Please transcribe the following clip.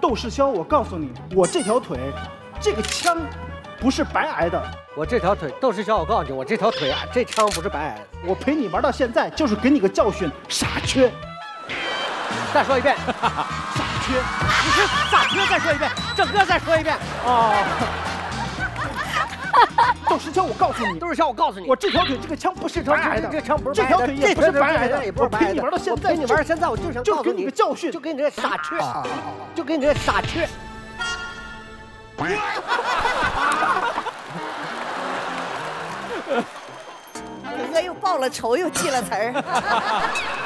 窦世霄，我告诉你，我这条腿，这个枪不是白挨的。我这条腿，窦世霄，我告诉你，我这条腿啊，这枪不是白挨的。我陪你玩到现在，就是给你个教训，傻缺。再说一遍，傻缺，你是傻缺。再说一遍，整个再说一遍。哦。 窦世霄，我告诉你，窦世霄，我告诉你，我这条腿这个枪不是白挨的，这枪不是白挨的，这条腿也不是白挨的，也不是白挨的。陪你玩到现在，陪你玩到现在，我就想告诉你个教训，就给你这傻缺，就给你这傻缺。哥哥又报了仇，又记了词儿。